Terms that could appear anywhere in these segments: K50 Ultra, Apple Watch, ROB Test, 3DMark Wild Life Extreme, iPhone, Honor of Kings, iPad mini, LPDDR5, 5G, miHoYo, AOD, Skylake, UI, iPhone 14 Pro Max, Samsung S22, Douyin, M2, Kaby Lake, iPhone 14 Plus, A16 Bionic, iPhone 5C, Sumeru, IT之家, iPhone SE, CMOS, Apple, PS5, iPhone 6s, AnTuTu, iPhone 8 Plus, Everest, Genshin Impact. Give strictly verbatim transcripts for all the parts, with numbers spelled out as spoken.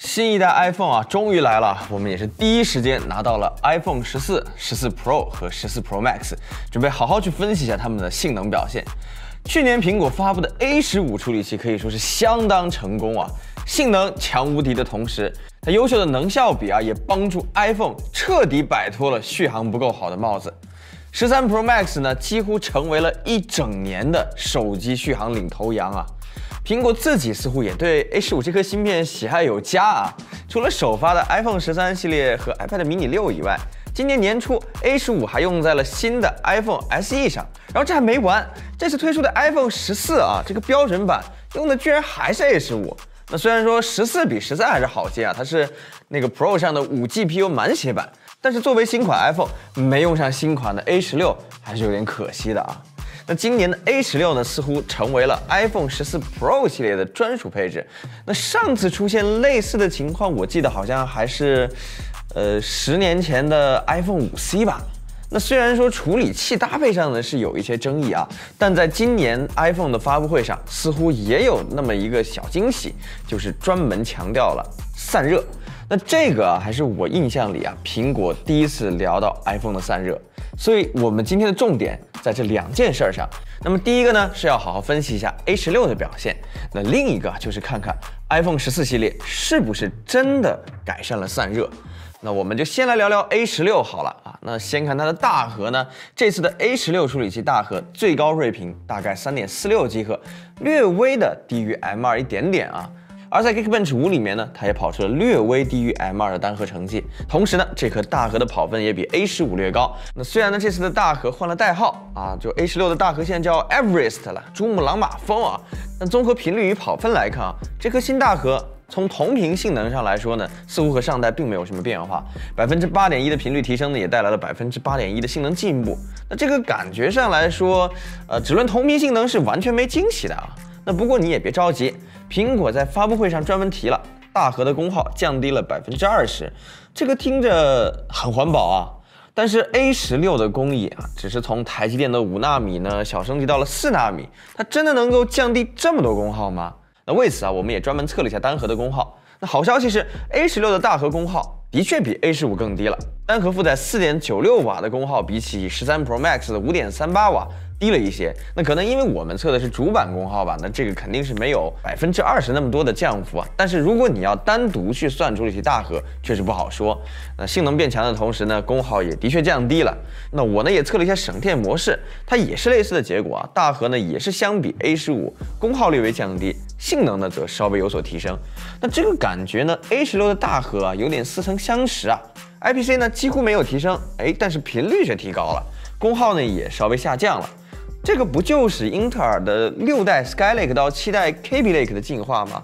新一代 iPhone 啊，终于来了！我们也是第一时间拿到了 iPhone 十四、十四 Pro 和十四 Pro Max， 准备好好去分析一下它们的性能表现。去年苹果发布的 A 十五 处理器可以说是相当成功啊，性能强无敌的同时，它优秀的能效比啊，也帮助 iPhone 彻底摆脱了续航不够好的帽子。 十三 Pro Max 呢，几乎成为了一整年的手机续航领头羊啊！苹果自己似乎也对 A 十五 这颗芯片喜爱有加啊。除了首发的 iPhone 十三系列和 iPad mini 六以外，今年年初 A 十五 还用在了新的 iPhone S E 上。然后这还没完，这次推出的 iPhone 十四啊，这个标准版用的居然还是 A 十五。 那虽然说十四比十三还是好些啊，它是那个 Pro 上的 五 G P U 满血版，但是作为新款 iPhone 没用上新款的 A 十六还是有点可惜的啊。那今年的 A 十六呢，似乎成为了 iPhone 十四 Pro 系列的专属配置。那上次出现类似的情况，我记得好像还是，呃，十年前的 iPhone 五 C 吧。 那虽然说处理器搭配上呢是有一些争议啊，但在今年 iPhone 的发布会上，似乎也有那么一个小惊喜，就是专门强调了散热。那这个啊，还是我印象里啊，苹果第一次聊到 iPhone 的散热。所以我们今天的重点在这两件事上。那么第一个呢，是要好好分析一下 A 十六的表现；那另一个就是看看 iPhone 十四系列是不是真的改善了散热。 那我们就先来聊聊 A 十六 好了啊。那先看它的大核呢，这次的 A 十六 处理器大核最高睿频大概 三点四六吉赫赫，略微的低于 M 二 一点点啊。而在 Geekbench 五里面呢，它也跑出了略微低于 M 二 的单核成绩。同时呢，这颗大核的跑分也比 A 十五 略高。那虽然呢，这次的大核换了代号啊，就 A 十六 的大核现在叫 Everest 了，珠穆朗玛峰啊。但综合频率与跑分来看啊，这颗新大核。 从同屏性能上来说呢，似乎和上代并没有什么变化，百分之八点一的频率提升呢，也带来了百分之八点一的性能进步。那这个感觉上来说，呃，只论同屏性能是完全没惊喜的啊。那不过你也别着急，苹果在发布会上专门提了大核的功耗降低了百分之二十，这个听着很环保啊。 但是 A 十六 的工艺啊，只是从台积电的五纳米呢小升级到了四纳米，它真的能够降低这么多功耗吗？ 那为此啊，我们也专门测了一下单核的功耗。那好消息是 ，A 十六 的大核功耗的确比 A 十五 更低了。单核负载 四点九六瓦的功耗，比起十三 Pro Max 的 五点三八瓦低了一些。那可能因为我们测的是主板功耗吧，那这个肯定是没有 百分之二十 那么多的降幅啊。但是如果你要单独去算处理器大核，确实不好说。那性能变强的同时呢，功耗也的确降低了。那我呢也测了一下省电模式，它也是类似的结果啊。大核呢也是相比 A 十五 功耗略微降低。 性能呢，则稍微有所提升。那这个感觉呢 ，A 十六 的大核啊，有点似曾相识啊。I P C 呢几乎没有提升，哎，但是频率却提高了，功耗呢也稍微下降了。这个不就是英特尔的六代 Skylake 到七代 Kaby Lake 的进化吗？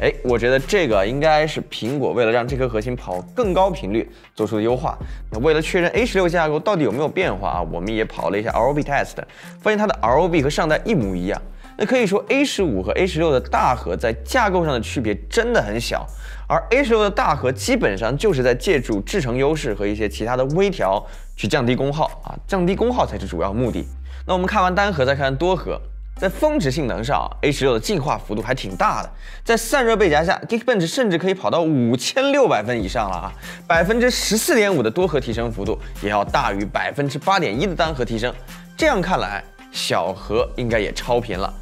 哎，我觉得这个应该是苹果为了让这颗核心跑更高频率做出的优化。那为了确认 A 十六 架构到底有没有变化啊，我们也跑了一下 R O B Test， 发现它的 R O B 和上代一模一样。 那可以说 A 十五 和 A 十六 的大核在架构上的区别真的很小，而 A 十六 的大核基本上就是在借助制程优势和一些其他的微调去降低功耗啊，降低功耗才是主要目的。那我们看完单核再看多核，在峰值性能上 ，A 十六 的进化幅度还挺大的，在散热背夹下 ，Geekbench 甚至可以跑到 五千六百分以上了啊， 百分之十四点五 的多核提升幅度也要大于 百分之八点一 的单核提升，这样看来，小核应该也超频了。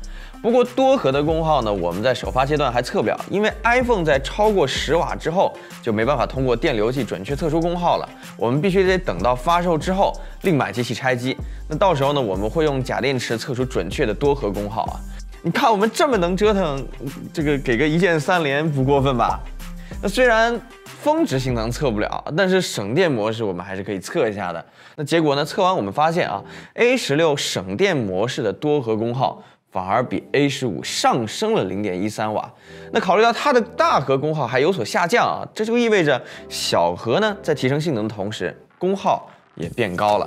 不过多核的功耗呢，我们在首发阶段还测不了，因为 iPhone 在超过十瓦之后就没办法通过电流计准确测出功耗了，我们必须得等到发售之后另买机器拆机。那到时候呢，我们会用假电池测出准确的多核功耗啊。你看我们这么能折腾，这个给个一键三连不过分吧？那虽然。 峰值性能测不了，但是省电模式我们还是可以测一下的。那结果呢？测完我们发现啊 ，A 十六 省电模式的多核功耗反而比 A 十五 上升了 零点一三瓦。那考虑到它的大核功耗还有所下降啊，这就意味着小核呢在提升性能的同时，功耗也变高了。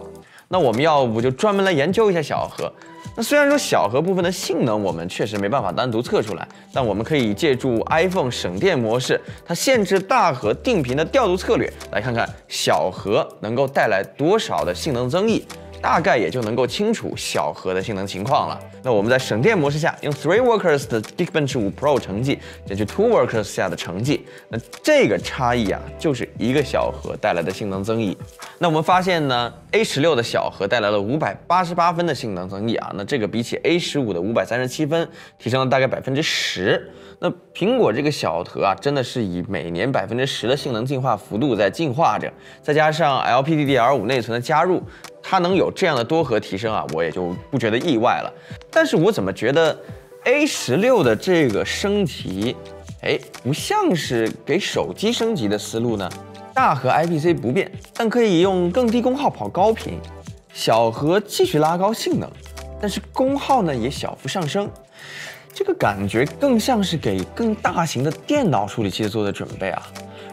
那我们要不就专门来研究一下小核。 那虽然说小核部分的性能我们确实没办法单独测出来，但我们可以借助 iPhone 省电模式，它限制大核定频的调度策略，来看看小核能够带来多少的性能增益。大概也就能够清楚小核的性能情况了。那我们在省电模式下，用 three workers 的 Geekbench 五 Pro 成绩减去 two workers 下的成绩，那这个差异啊，就是一个小核带来的性能增益。那我们发现呢 ，A 十六 的小核带来了五百八十八分的性能增益啊，那这个比起 A 十五 的五百三十七分，提升了大概 百分之十。那苹果这个小核啊，真的是以每年 百分之十 的性能进化幅度在进化着，再加上 L P D D R 五 内存的加入。 它能有这样的多核提升啊，我也就不觉得意外了。但是我怎么觉得 A 十六 的这个升级，哎，不像是给手机升级的思路呢？大核 I P C 不变，但可以用更低功耗跑高频；小核继续拉高性能，但是功耗呢也小幅上升。这个感觉更像是给更大型的电脑处理器做的准备啊。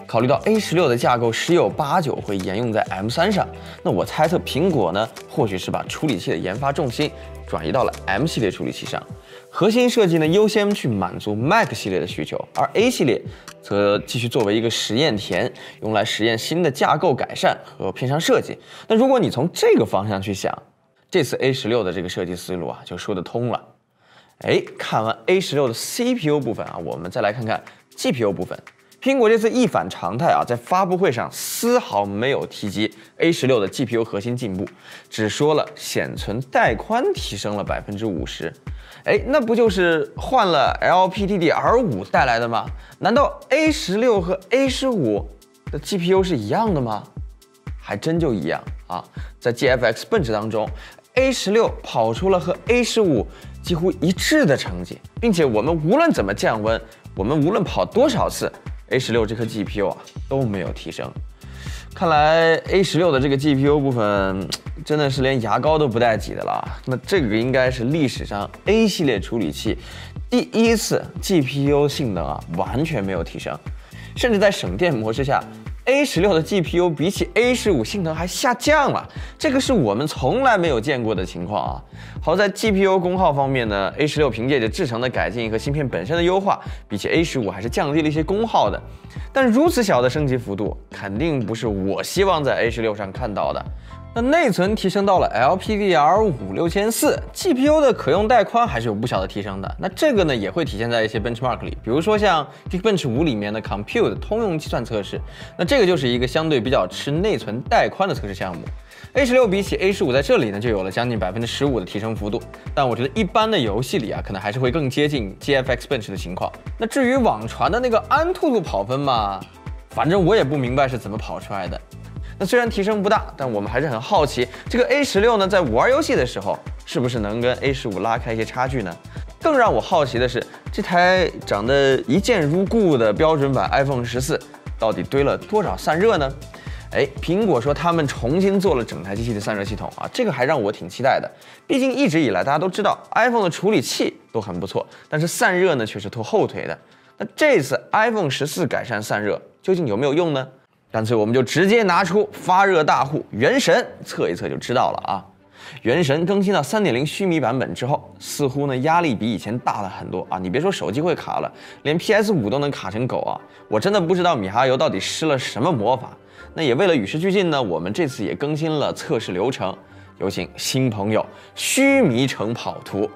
考虑到 A 十六 的架构十有八九会沿用在 M 三 上，那我猜测苹果呢，或许是把处理器的研发重心转移到了 M 系列处理器上，核心设计呢优先去满足 Mac 系列的需求，而 A 系列则继续作为一个实验田，用来实验新的架构改善和偏向设计。那如果你从这个方向去想，这次 A 十六 的这个设计思路啊，就说得通了。哎，看完 A 十六 的 C P U 部分啊，我们再来看看 G P U 部分。 苹果这次一反常态啊，在发布会上丝毫没有提及 A 十六 的 G P U 核心进步，只说了显存带宽提升了 百分之五十。哎，那不就是换了 L P D D R 五 带来的吗？难道 A 十六 和 A 十五 的 G P U 是一样的吗？还真就一样啊！在 G F X Bench 当中 ，A 十六 跑出了和 A 十五 几乎一致的成绩，并且我们无论怎么降温，我们无论跑多少次。 A 十六 这颗 G P U 啊都没有提升，看来 A 十六 的这个 G P U 部分真的是连牙膏都不带挤的了。那这个应该是历史上 A 系列处理器第一次 G P U 性能啊完全没有提升，甚至在省电模式下 ，A 十六 的 G P U 比起 A 十五 性能还下降了，这个是我们从来没有见过的情况啊。好在 G P U 功耗方面呢 ，A 十六 凭借着制程的改进和芯片本身的优化，比起 A 十五 还是降低了一些功耗的。但如此小的升级幅度，肯定不是我希望在 A 十六 上看到的。那内存提升到了 L P D D R 五 六千四 ，G P U 的可用带宽还是有不小的提升的。那这个呢，也会体现在一些 benchmark 里，比如说像 Geekbench 五 里面的 Compute 通用计算测试，那这个就是一个相对比较吃内存带宽的测试项目。 A 十六 比起 A 十五 在这里呢，就有了将近 百分之十五 的提升幅度，但我觉得一般的游戏里啊，可能还是会更接近 G F X Bench 的情况。那至于网传的那个安兔兔跑分嘛，反正我也不明白是怎么跑出来的。那虽然提升不大，但我们还是很好奇，这个 A 十六 呢，在玩游戏的时候，是不是能跟 A 十五 拉开一些差距呢？更让我好奇的是，这台长得一见如故的标准版 iPhone 十四，到底堆了多少散热呢？ 哎，苹果说他们重新做了整台机器的散热系统啊，这个还让我挺期待的。毕竟一直以来大家都知道 iPhone 的处理器都很不错，但是散热呢却是拖后腿的。那这次 iPhone 十四改善散热究竟有没有用呢？干脆我们就直接拿出发热大户原神测一测就知道了啊。原神更新到 三点零 虚弥版本之后，似乎呢压力比以前大了很多啊。你别说手机会卡了，连 P S 五 都能卡成狗啊！我真的不知道米哈游到底施了什么魔法。 那也为了与时俱进呢，我们这次也更新了测试流程，有请新朋友须弥城跑图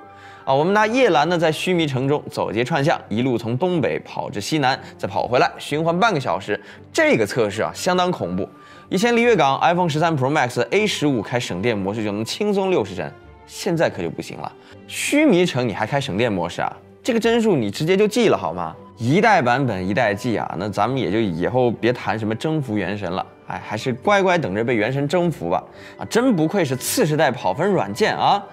啊！我们拿叶蓝呢在须弥城中走街串巷，一路从东北跑至西南，再跑回来，循环半个小时。这个测试啊相当恐怖，以前离粤港 iPhone 十三 Pro Max A 十五 开省电模式就能轻松六十帧，现在可就不行了。须弥城你还开省电模式啊？这个帧数你直接就记了好吗？ 一代版本一代记啊，那咱们也就以后别谈什么征服原神了，哎，还是乖乖等着被原神征服吧。啊，真不愧是次世代跑分软件啊！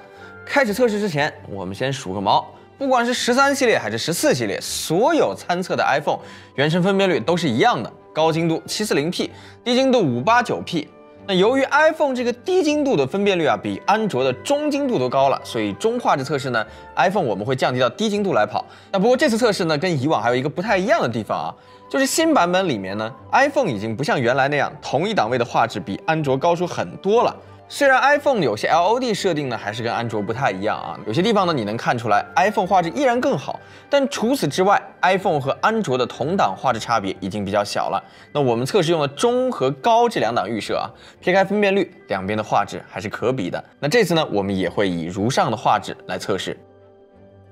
开始测试之前，我们先数个毛，不管是十三系列还是十四系列，所有参测的 iPhone 原神分辨率都是一样的，高精度 七四零 P， 低精度 五八九 P。 那由于 iPhone 这个低精度的分辨率啊，比安卓的中精度都高了，所以中画质测试呢 ，iPhone 我们会降低到低精度来跑。那不过这次测试呢，跟以往还有一个不太一样的地方啊，就是新版本里面呢 ，iPhone 已经不像原来那样同一档位的画质比安卓高出很多了，虽然 iPhone 有些 L O D 设定呢还是跟安卓不太一样啊，有些地方呢你能看出来 iPhone 画质依然更好，但除此之外 ，iPhone 和安卓的同档画质差别已经比较小了。那我们测试用了中和高这两档预设啊，撇开分辨率，两边的画质还是可比的。那这次呢，我们也会以如上的画质来测试。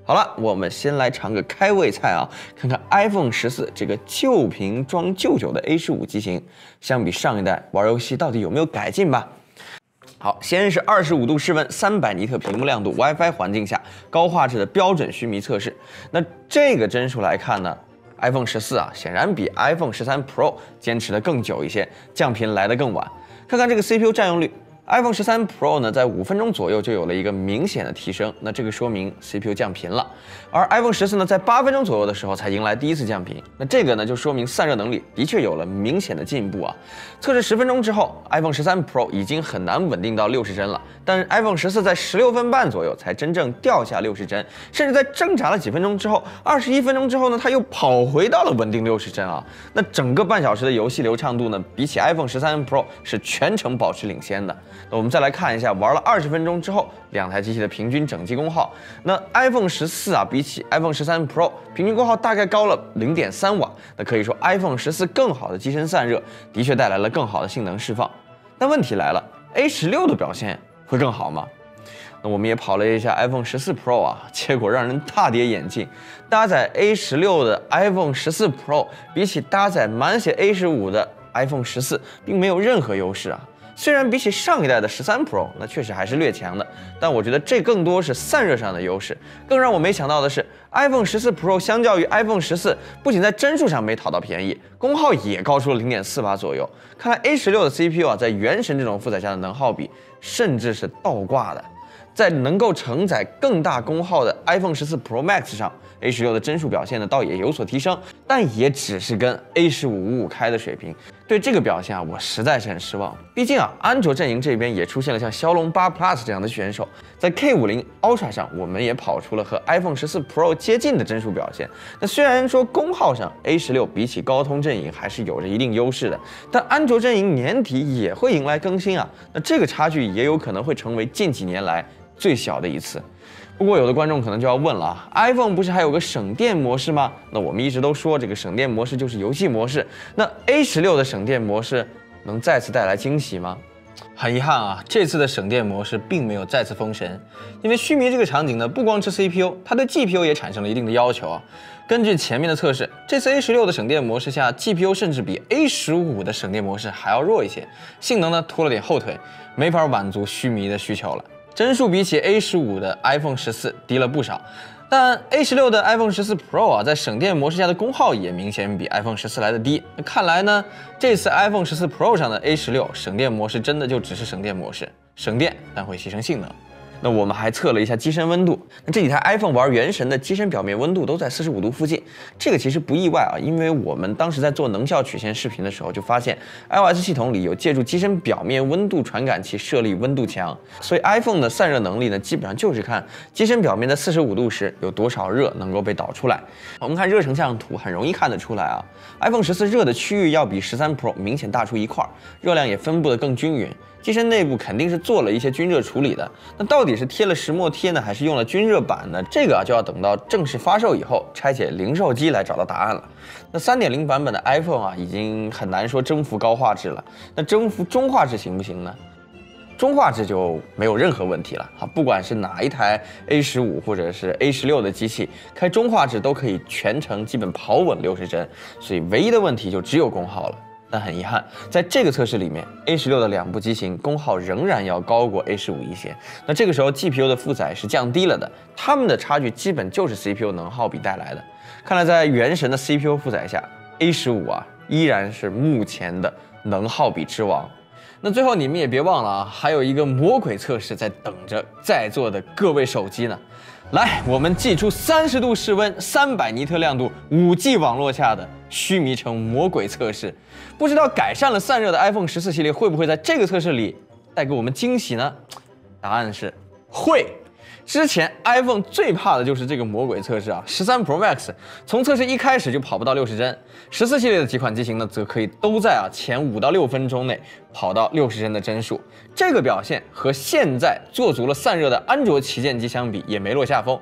好了，我们先来尝个开胃菜啊，看看 iPhone 十四这个旧瓶装旧酒的 A 十五机型，相比上一代玩游戏到底有没有改进吧？好，先是二十五度室温、三百尼特屏幕亮度、WiFi 环境下高画质的标准须弥测试。那这个帧数来看呢？ iPhone 十四啊，显然比 iPhone 十三 Pro 坚持的更久一些，降频来得更晚。看看这个 C P U 占用率。 iPhone 十三 Pro 呢，在五分钟左右就有了一个明显的提升，那这个说明 C P U 降频了。而 iPhone 十四呢，在八分钟左右的时候才迎来第一次降频，那这个呢就说明散热能力的确有了明显的进步啊。测试十分钟之后 ，iPhone 十三 Pro 已经很难稳定到六十帧了，但 iPhone 十四在十六分半左右才真正掉下六十帧，甚至在挣扎了几分钟之后， 二十一分钟之后呢，它又跑回到了稳定六十帧啊。那整个半小时的游戏流畅度呢，比起 iPhone 十三 Pro 是全程保持领先的。 那我们再来看一下，玩了二十分钟之后，两台机器的平均整机功耗。那 iPhone 十四啊，比起 iPhone 十三 Pro， 平均功耗大概高了 零点三瓦。那可以说 iPhone 十四更好的机身散热，的确带来了更好的性能释放。但问题来了 ，A 十六的表现会更好吗？ 那我们也跑了一下 iPhone 十四 Pro 啊，结果让人大跌眼镜。搭载 A 十六的 iPhone 十四 Pro， 比起搭载满血 A 十五的 iPhone 十四，并没有任何优势啊。 虽然比起上一代的十三 Pro， 那确实还是略强的，但我觉得这更多是散热上的优势。更让我没想到的是 ，iPhone 十四 Pro 相较于 iPhone 十四，不仅在帧数上没讨到便宜，功耗也高出了 零点四瓦左右。看来 A 十六的 C P U 啊，在原神这种负载下的能耗比甚至是倒挂的。在能够承载更大功耗的 iPhone 十四 Pro Max 上 ，A 十六的帧数表现呢，倒也有所提升，但也只是跟 A 十五五五开的水平。 对这个表现啊，我实在是很失望。毕竟啊，安卓阵营这边也出现了像骁龙八 Plus 这样的选手，在 K 五十 Ultra 上，我们也跑出了和 iPhone 十四 Pro 接近的帧数表现。那虽然说功耗上 A 十六比起高通阵营还是有着一定优势的，但安卓阵营年底也会迎来更新啊，那这个差距也有可能会成为近几年来最小的一次。 不过，有的观众可能就要问了啊 ，iPhone 不是还有个省电模式吗？那我们一直都说这个省电模式就是游戏模式，那 A 十六的省电模式能再次带来惊喜吗？很遗憾啊，这次的省电模式并没有再次封神，因为须弥这个场景呢，不光吃 C P U， 它对 G P U 也产生了一定的要求啊。根据前面的测试，这次 A 十六的省电模式下 ，G P U 甚至比 A 十五的省电模式还要弱一些，性能呢拖了点后腿，没法满足须弥的需求了。 帧数比起 A 十五的 iPhone 十四低了不少，但 A 十六的 iPhone 十四 Pro 啊，在省电模式下的功耗也明显比 iPhone 十四来的低。那看来呢，这次 iPhone 十四 Pro 上的 A 十六省电模式真的就只是省电模式，省电但会牺牲性能。 那我们还测了一下机身温度，那这几台 iPhone 玩原神的机身表面温度都在四十五度附近，这个其实不意外啊，因为我们当时在做能效曲线视频的时候就发现 iOS 系统里有借助机身表面温度传感器设立温度墙，所以 iPhone 的散热能力呢，基本上就是看机身表面在四十五度时有多少热能够被导出来。我们看热成像图，很容易看得出来啊 ，iPhone 十四热的区域要比十三 Pro 明显大出一块，热量也分布得更均匀。 机身内部肯定是做了一些均热处理的，那到底是贴了石墨贴呢，还是用了均热板呢？这个啊就要等到正式发售以后，拆解零售机来找到答案了。那 三点零 版本的 iPhone 啊，已经很难说征服高画质了，那征服中画质行不行呢？ 中画质就没有任何问题了啊！不管是哪一台 A 十五或者是 A 十六的机器，开中画质都可以全程基本跑稳六十帧，所以唯一的问题就只有功耗了。 但很遗憾，在这个测试里面 ，A 十六的两部机型功耗仍然要高过 A 十五一些。那这个时候 G P U 的负载是降低了的，它们的差距基本就是 C P U 能耗比带来的。看来在原神的 C P U 负载下 ，A 十五啊依然是目前的能耗比之王。那最后你们也别忘了啊，还有一个魔鬼测试在等着在座的各位手机呢。来，我们祭出三十度室温、三百尼特亮度、五 G 网络下的。 须弥城魔鬼测试，不知道改善了散热的 iPhone 十四系列会不会在这个测试里带给我们惊喜呢？答案是会。之前 iPhone 最怕的就是这个魔鬼测试啊， 十三 Pro Max 从测试一开始就跑不到六十帧， 十四系列的几款机型呢，则可以都在啊前五到六分钟内跑到六十帧的帧数。这个表现和现在做足了散热的安卓旗舰机相比，也没落下风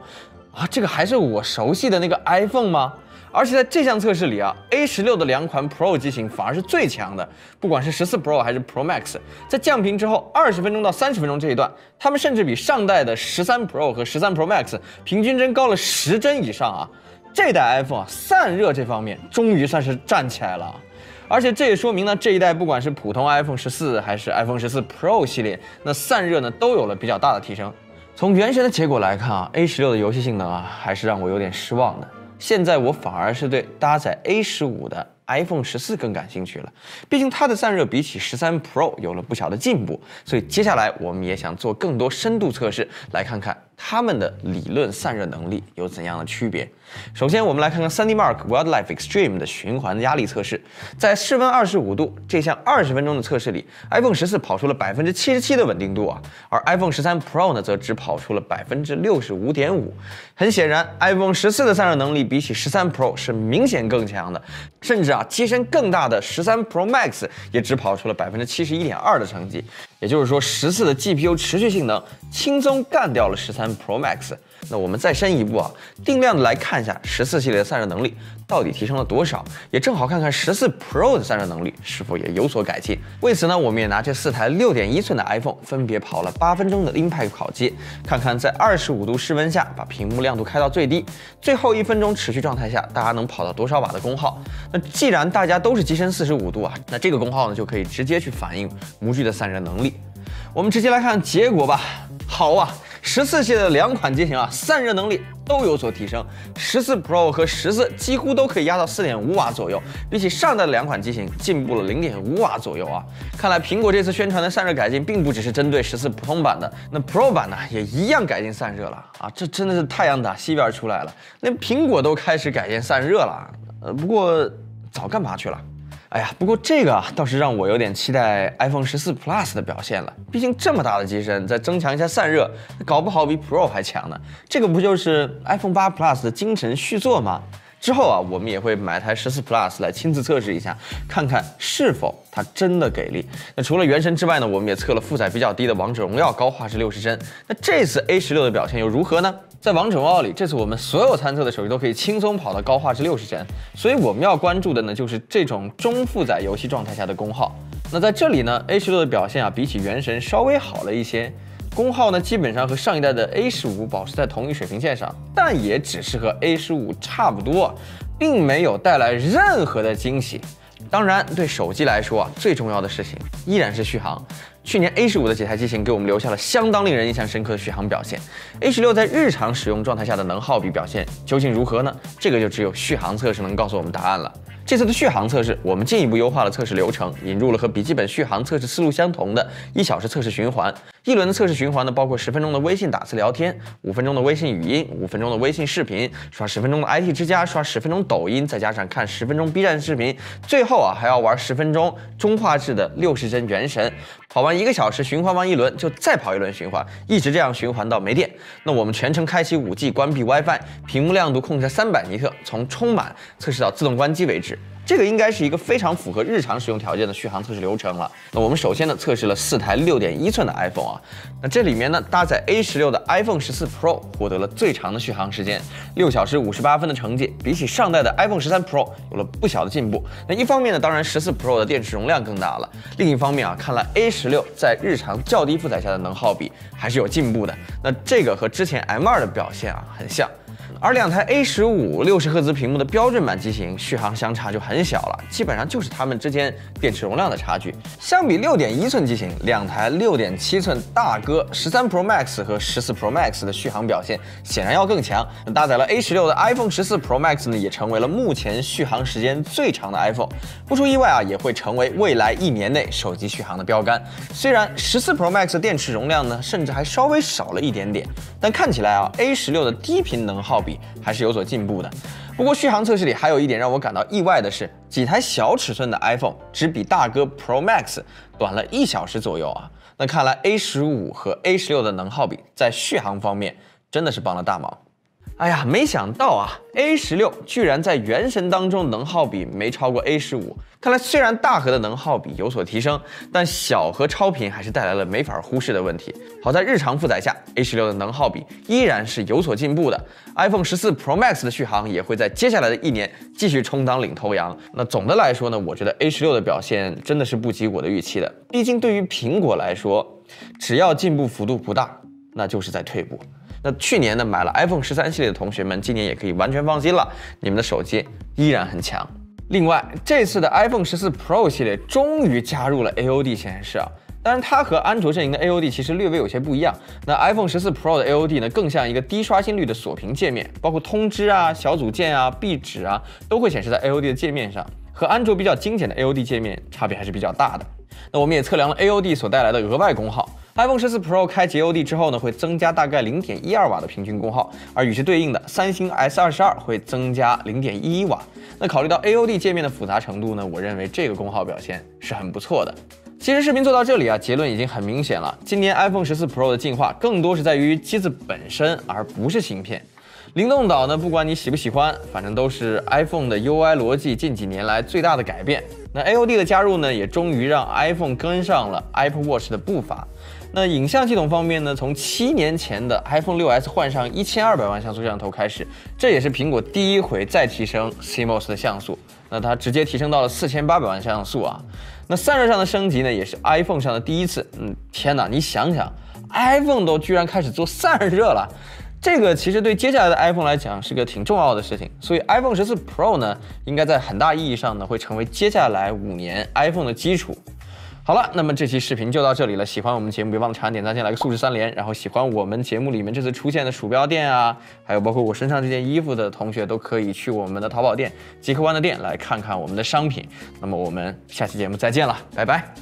啊。这个还是我熟悉的那个 iPhone 吗？ 而且在这项测试里啊 ，A 十六 的两款 Pro 机型反而是最强的，不管是十四 Pro 还是 Pro Max， 在降频之后二十分钟到三十分钟这一段，它们甚至比上代的十三 Pro 和十三 Pro Max 平均帧高了十帧以上啊！这代 iPhone 啊，散热这方面终于算是站起来了。 而且这也说明呢，这一代不管是普通 iPhone 十四还是 iPhone 十四 Pro 系列，那散热呢都有了比较大的提升。从原神的结果来看啊 ，A 十六 的游戏性能啊，还是让我有点失望的。 现在我反而是对搭载 A 十五 的 iPhone 十四更感兴趣了，毕竟它的散热比起十三 Pro 有了不小的进步，所以接下来我们也想做更多深度测试，来看看它们的理论散热能力有怎样的区别。首先，我们来看看 三 D Mark Wild Life Extreme 的循环压力测试，在室温二十五度这项二十分钟的测试里 ，iPhone 十四跑出了 百分之七十七 的稳定度啊，而 iPhone 十三 Pro 呢，则只跑出了 百分之六十五点五。很显然 ，iPhone 十四的散热能力 比起十三 Pro 是明显更强的，甚至啊机身更大的十三 Pro Max 也只跑出了 百分之七十一点二 的成绩，也就是说十四的 G P U 持续性能轻松干掉了十三 Pro Max。那我们再深一步啊，定量的来看一下十四系列的散热能力到底提升了多少，也正好看看十四 Pro 的散热能力是否也有所改进。为此呢，我们也拿这四台 六点一 寸的 iPhone 分别跑了八分钟的 Impact 烤机，看看在二十五度室温下把屏幕亮度开到最低，最后一分钟 持续状态下，大家能跑到多少瓦的功耗？那既然大家都是机身四十五度啊，那这个功耗呢就可以直接去反映模具的散热能力。我们直接来看结果吧。好啊， 十四系列的两款机型啊，散热能力 都有所提升， 十四 Pro 和十四几乎都可以压到 四点五 瓦左右，比起上代的两款机型进步了 零点五 瓦左右啊！看来苹果这次宣传的散热改进并不只是针对十四普通版的，那 Pro 版呢也一样改进散热了啊！这真的是太阳打西边出来了，连苹果都开始改进散热了。呃，不过早干嘛去了？ 哎呀，不过这个啊，倒是让我有点期待 iPhone 十四 Plus 的表现了。毕竟这么大的机身，再增强一下散热，搞不好比 Pro 还强呢。这个不就是 iPhone 八 Plus 的精神续作吗？之后啊，我们也会买台十四 Plus 来亲自测试一下，看看是否 它真的给力。那除了原神之外呢，我们也测了负载比较低的王者荣耀高画质六十帧。那这次 A 十六 的表现又如何呢？在王者荣耀里，这次我们所有参测的手机都可以轻松跑到高画质六十帧，所以我们要关注的呢就是这种中负载游戏状态下的功耗。那在这里呢 ，A 十六 的表现啊，比起原神稍微好了一些。 功耗呢，基本上和上一代的 A 十五 保持在同一水平线上，但也只是和 A 十五 差不多，并没有带来任何的惊喜。当然，对手机来说啊，最重要的事情依然是续航。 去年 A 十五 的几台机型给我们留下了相当令人印象深刻的续航表现。A 十六 在日常使用状态下的能耗比表现究竟如何呢？这个就只有续航测试能告诉我们答案了。这次的续航测试，我们进一步优化了测试流程，引入了和笔记本续航测试思路相同的一小时测试循环。一轮的测试循环呢，包括十分钟的微信打字聊天、五分钟的微信语音、五分钟的微信视频、刷十分钟的 I T 之家、刷十分钟抖音，再加上看十分钟 B 站视频，最后啊还要玩十分钟中画质的六十帧原神。跑完 一个小时循环完一轮，就再跑一轮循环，一直这样循环到没电。那我们全程开启 五 G， 关闭 WiFi， 屏幕亮度控制在三百尼特，从充满测试到自动关机为止。 这个应该是一个非常符合日常使用条件的续航测试流程了。那我们首先呢测试了四台 六点一 寸的 iPhone 啊，那这里面呢搭载 A 十六 的 iPhone 十四 Pro 获得了最长的续航时间， 六小时五十八分的成绩，比起上代的 iPhone 十三 Pro 有了不小的进步。那一方面呢，当然十四 Pro 的电池容量更大了；另一方面啊，看来 A 十六 在日常较低负载下的能耗比还是有进步的。那这个和之前 M 二 的表现啊很像。 而两台 A 十五 六十赫兹屏幕的标准版机型续航相差就很小了，基本上就是它们之间电池容量的差距。相比 六点一 寸机型，两台 六点七 寸大哥十三 Pro Max 和十四 Pro Max 的续航表现显然要更强。搭载了 A 十六 的 iPhone 十四 Pro Max 呢，也成为了目前续航时间最长的 iPhone。不出意外啊，也会成为未来一年内手机续航的标杆。虽然十四 Pro Max 电池容量呢，甚至还稍微少了一点点，但看起来啊 ，A 十六 的低频能耗 比还是有所进步的。不过续航测试里还有一点让我感到意外的是，几台小尺寸的 iPhone 只比大哥 Pro Max 短了一小时左右啊。那看来 A 十五 和 A 十六 的能耗比在续航方面真的是帮了大忙。哎呀，没想到啊 ，A 十六 居然在原神当中能耗比没超过 A 十五。看来虽然大核的能耗比有所提升，但小核超频还是带来了没法忽视的问题。好在日常负载下 ，A 十六 的能耗比依然是有所进步的。iPhone 十四 Pro Max 的续航也会在接下来的一年继续充当领头羊。那总的来说呢，我觉得 A 十六 的表现真的是不及我的预期的。毕竟对于苹果来说，只要进步幅度不大，那就是在退步。 那去年呢，买了 iPhone 十三系列的同学们，今年也可以完全放心了，你们的手机依然很强。另外，这次的 iPhone 十四 Pro 系列终于加入了 A O D 显示啊，当然它和安卓阵营的 A O D 其实略微有些不一样。那 iPhone 十四 Pro 的 A O D 呢，更像一个低刷新率的锁屏界面，包括通知啊、小组件啊、壁纸啊，都会显示在 A O D 的界面上，和安卓比较精简的 A O D 界面差别还是比较大的。那我们也测量了 A O D 所带来的额外功耗。 iPhone 十四 Pro 开启 A O D 之后呢，会增加大概 零点一二瓦的平均功耗，而与之对应的三星 S 二十二会增加 零点一一瓦。那考虑到 A O D 界面的复杂程度呢，我认为这个功耗表现是很不错的。其实视频做到这里啊，结论已经很明显了。今年 iPhone 十四 Pro 的进化更多是在于机子本身，而不是芯片。 灵动岛呢，不管你喜不喜欢，反正都是 iPhone 的 U I 逻辑近几年来最大的改变。那 A O D 的加入呢，也终于让 iPhone 跟上了 Apple Watch 的步伐。那影像系统方面呢，从七年前的 iPhone 六 S 换上一千二百万像素摄像头开始，这也是苹果第一回再提升 C M O S 的像素。那它直接提升到了四千八百万像素啊。那散热上的升级呢，也是 iPhone 上的第一次。嗯，天哪，你想想 ，iPhone 都居然开始做散热了。 这个其实对接下来的 iPhone 来讲是个挺重要的事情，所以 iPhone 十四 Pro 呢，应该在很大意义上呢会成为接下来五年 iPhone 的基础。好了，那么这期视频就到这里了。喜欢我们节目，别忘了长按点赞，先来个素质三连。然后喜欢我们节目里面这次出现的鼠标垫啊，还有包括我身上这件衣服的同学，都可以去我们的淘宝店、极客湾的店来看看我们的商品。那么我们下期节目再见了，拜拜。